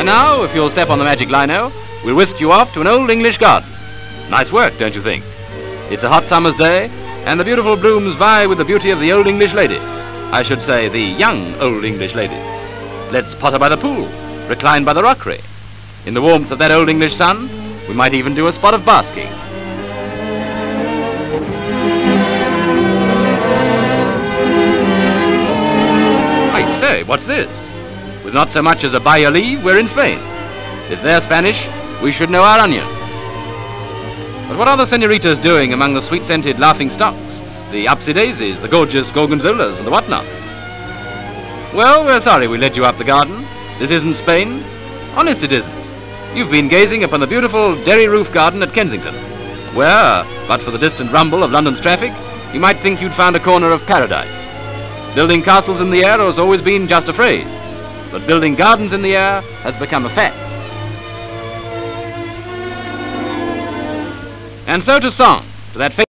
And now, if you'll step on the magic lino, we'll whisk you off to an old English garden. Nice work, don't you think? It's a hot summer's day, and the beautiful blooms vie with the beauty of the old English ladies. I should say, the young old English ladies. Let's potter by the pool, recline by the rockery. In the warmth of that old English sun, we might even do a spot of basking. I say, what's this? With not so much as a by your leave, we're in Spain. If they're Spanish, we should know our onions. But what are the senoritas doing among the sweet-scented laughing stocks, the upsy-daisies, the gorgeous gorgonzolas, and the whatnots? Well, we're sorry we led you up the garden. This isn't Spain. Honest, it isn't. You've been gazing upon the beautiful dairy roof garden at Kensington, where, but for the distant rumble of London's traffic, you might think you'd found a corner of paradise. Building castles in the air has always been just a phrase, but building gardens in the air has become a fact. And so to song, to that famous